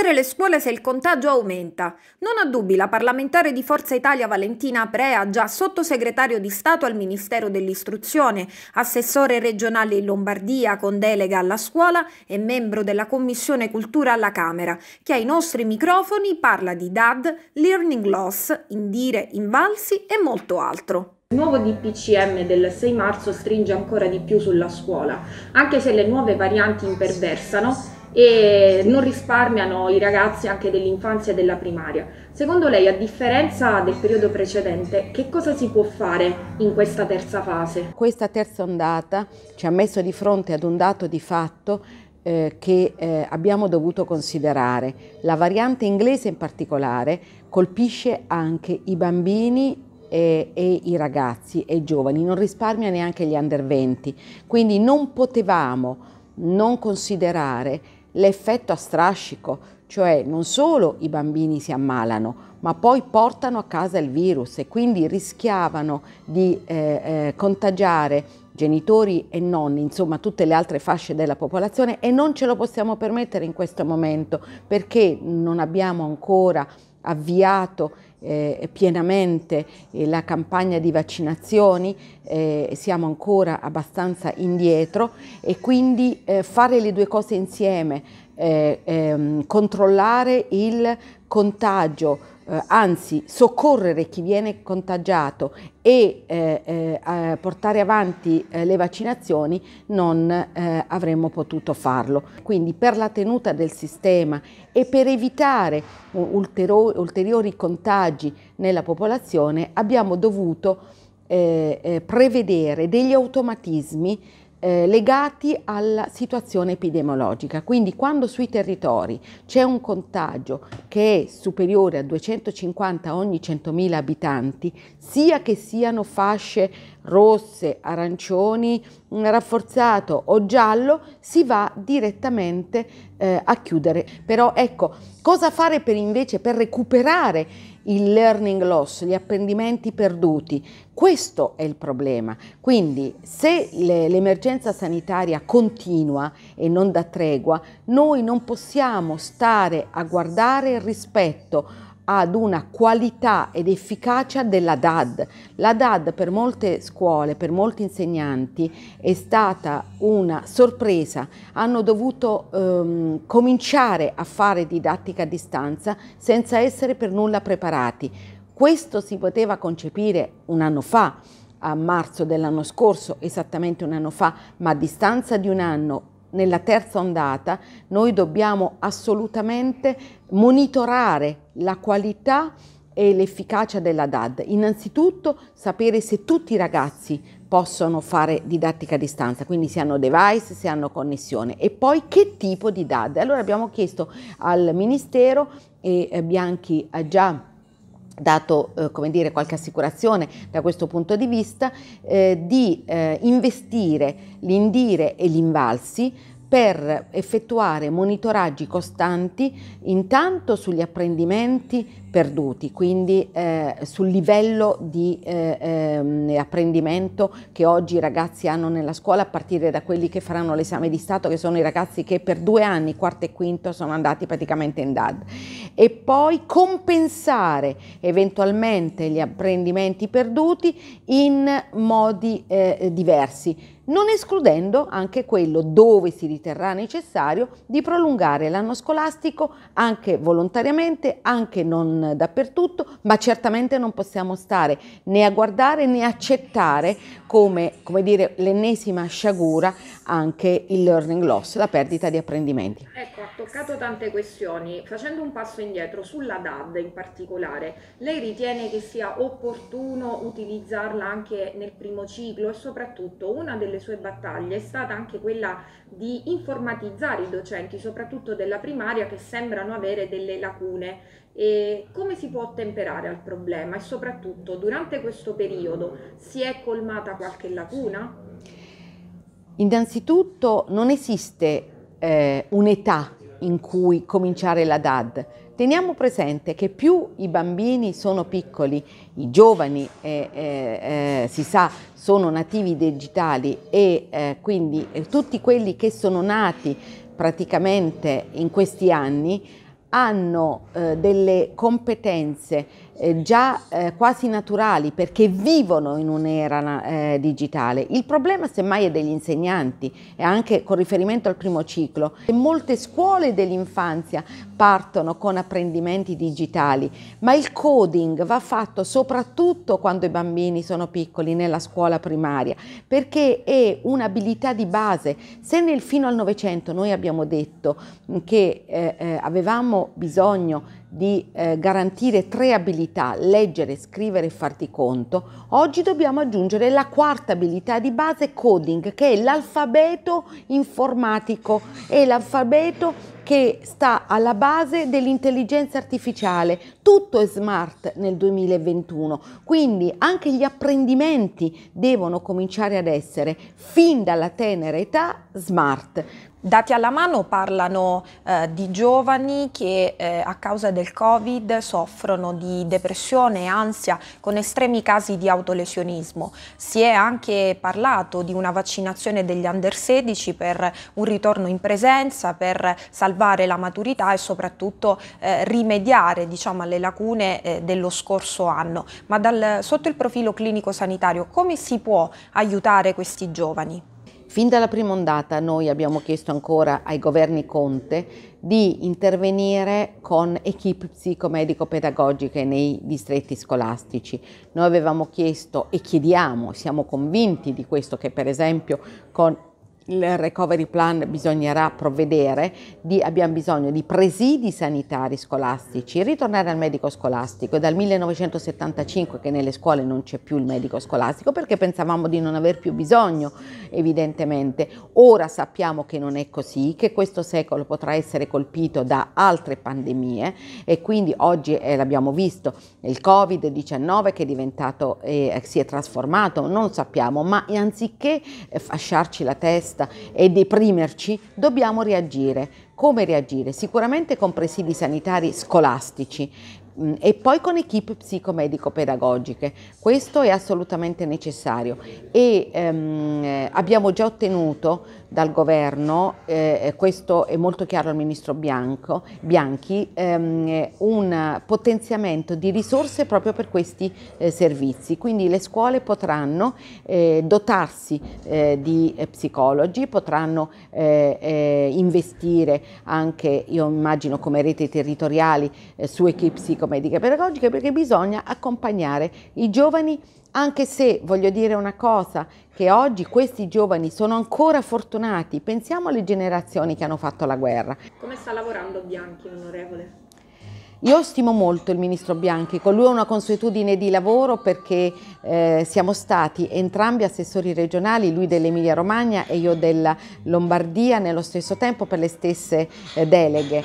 chiudere le scuole se il contagio aumenta. Non ha dubbi la parlamentare di Forza Italia Valentina Aprea, già sottosegretario di Stato al Ministero dell'Istruzione, assessore regionale in Lombardia con delega alla scuola e membro della Commissione Cultura alla Camera, che ai nostri microfoni parla di DAD, learning loss, indire, invalsi e molto altro. Il nuovo DPCM del 6 marzo stringe ancora di più sulla scuola, anche se le nuove varianti imperversano e non risparmiano i ragazzi anche dell'infanzia e della primaria. Secondo lei, a differenza del periodo precedente, che cosa si può fare in questa terza fase? Questa terza ondata ci ha messo di fronte ad un dato di fatto che abbiamo dovuto considerare. La variante inglese in particolare colpisce anche i bambini e i ragazzi e i giovani, non risparmia neanche gli under 20, quindi non potevamo non considerare l'effetto a strascico, cioè non solo i bambini si ammalano, ma poi portano a casa il virus e quindi rischiavano di contagiare genitori e nonni, insomma tutte le altre fasce della popolazione, e non ce lo possiamo permettere in questo momento perché non abbiamo ancora avviato pienamente la campagna di vaccinazioni, siamo ancora abbastanza indietro e quindi fare le due cose insieme, controllare il contagio, anzi soccorrere chi viene contagiato e portare avanti le vaccinazioni, non avremmo potuto farlo. Quindi per la tenuta del sistema e per evitare ulteriori contagi nella popolazione abbiamo dovuto prevedere degli automatismi legati alla situazione epidemiologica. Quindi quando sui territori c'è un contagio che è superiore a 250 ogni 100.000 abitanti, sia che siano fasce rosse, arancioni, rafforzato o giallo, si va direttamente a chiudere. Però ecco, cosa fare per invece per recuperare il learning loss, gli apprendimenti perduti? Questo è il problema. Quindi se l'emergenza sanitaria continua e non dà tregua, noi non possiamo stare a guardare rispetto ad una qualità ed efficacia della DAD. La DAD per molte scuole, per molti insegnanti è stata una sorpresa, hanno dovuto cominciare a fare didattica a distanza senza essere per nulla preparati. Questo si poteva concepire un anno fa, a marzo dell'anno scorso, esattamente un anno fa, ma a distanza di un anno, nella terza ondata, noi dobbiamo assolutamente monitorare la qualità e l'efficacia della DAD. Innanzitutto sapere se tutti i ragazzi possono fare didattica a distanza, quindi se hanno device, se hanno connessione, e poi che tipo di DAD. Allora abbiamo chiesto al Ministero e Bianchi ha già dato come dire, qualche assicurazione da questo punto di vista, di investire l'indire e l'invalsi per effettuare monitoraggi costanti intanto sugli apprendimenti perduti, quindi sul livello di apprendimento che oggi i ragazzi hanno nella scuola, a partire da quelli che faranno l'esame di Stato, che sono i ragazzi che per 2 anni, quarto e quinto, sono andati praticamente in DAD, e poi compensare eventualmente gli apprendimenti perduti in modi diversi, non escludendo anche quello, dove si riterrà necessario, di prolungare l'anno scolastico anche volontariamente, anche non dappertutto, ma certamente non possiamo stare né a guardare né accettare come dire, l'ennesima sciagura anche il learning loss, la perdita di apprendimenti. Ecco, ha toccato tante questioni. Facendo un passo indietro, sulla DAD in particolare, lei ritiene che sia opportuno utilizzarla anche nel primo ciclo? E soprattutto una delle sue battaglie è stata anche quella di informatizzare i docenti, soprattutto della primaria, che sembrano avere delle lacune. E come si può ottemperare al problema? E soprattutto, durante questo periodo si è colmata qualche lacuna? Innanzitutto non esiste un'età in cui cominciare la DAD. Teniamo presente che più i bambini sono piccoli, i giovani si sa sono nativi digitali e quindi tutti quelli che sono nati praticamente in questi anni hanno delle competenze già quasi naturali, perché vivono in un'era digitale. Il problema semmai è degli insegnanti, e anche con riferimento al primo ciclo. Molte scuole dell'infanzia partono con apprendimenti digitali, ma il coding va fatto soprattutto quando i bambini sono piccoli nella scuola primaria, perché è un'abilità di base. Se fino al Novecento noi abbiamo detto che avevamo bisogno di garantire tre abilità: leggere, scrivere e farti conto. Oggi dobbiamo aggiungere la quarta abilità di base, coding, che è l'alfabeto informatico, è l'alfabeto che sta alla base dell'intelligenza artificiale. Tutto è smart nel 2021, quindi anche gli apprendimenti devono cominciare ad essere, fin dalla tenera età, smart. Dati alla mano parlano di giovani che a causa del Covid soffrono di depressione e ansia, con estremi casi di autolesionismo. Si è anche parlato di una vaccinazione degli under 16 per un ritorno in presenza, per salvare la maturità e soprattutto rimediare, diciamo, alle lacune dello scorso anno. Ma sotto il profilo clinico-sanitario, come si può aiutare questi giovani? Fin dalla prima ondata noi abbiamo chiesto ancora ai governi Conte di intervenire con equip psicomedico-pedagogiche nei distretti scolastici. Noi avevamo chiesto e chiediamo, siamo convinti di questo, che per esempio con il recovery plan bisognerà provvedere, abbiamo bisogno di presidi sanitari scolastici, ritornare al medico scolastico. È dal 1975 che nelle scuole non c'è più il medico scolastico, perché pensavamo di non aver più bisogno, evidentemente. Ora sappiamo che non è così, che questo secolo potrà essere colpito da altre pandemie, e quindi oggi l'abbiamo visto, il Covid-19 che è diventato, si è trasformato, non sappiamo, ma anziché fasciarci la testa e deprimerci, dobbiamo reagire. Come reagire? Sicuramente con presidi sanitari scolastici e poi con equip psicomedico-pedagogiche. Questo è assolutamente necessario, e abbiamo già ottenuto dal governo, questo è molto chiaro al ministro Bianchi, un potenziamento di risorse proprio per questi servizi. Quindi le scuole potranno dotarsi di psicologi, potranno investire anche, io immagino, come reti territoriali su equip psicomediche pedagogiche, perché bisogna accompagnare i giovani. Anche se voglio dire una cosa, che oggi questi giovani sono ancora fortunati, pensiamo alle generazioni che hanno fatto la guerra. Come sta lavorando Bianchi, onorevole? Io stimo molto il ministro Bianchi, con lui ho una consuetudine di lavoro, perché siamo stati entrambi assessori regionali, lui dell'Emilia Romagna e io della Lombardia, nello stesso tempo per le stesse deleghe.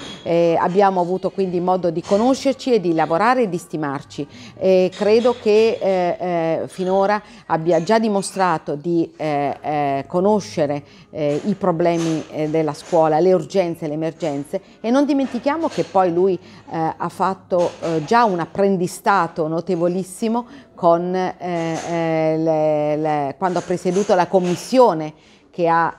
Abbiamo avuto quindi modo di conoscerci e di lavorare e di stimarci. Credo che finora abbia già dimostrato di conoscere i problemi della scuola, le urgenze, le emergenze, e non dimentichiamo che poi lui ha fatto già un apprendistato notevolissimo con, quando ha presieduto la commissione che ha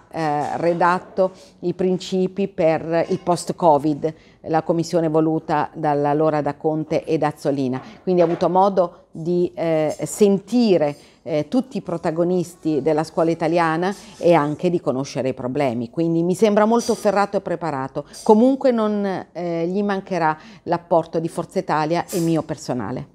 redatto i principi per il post-Covid, la commissione voluta dall'allora da Conte e da Azzolina. Quindi ha avuto modo di sentire tutti i protagonisti della scuola italiana e anche di conoscere i problemi. Quindi mi sembra molto ferrato e preparato. Comunque non gli mancherà l'apporto di Forza Italia e mio personale.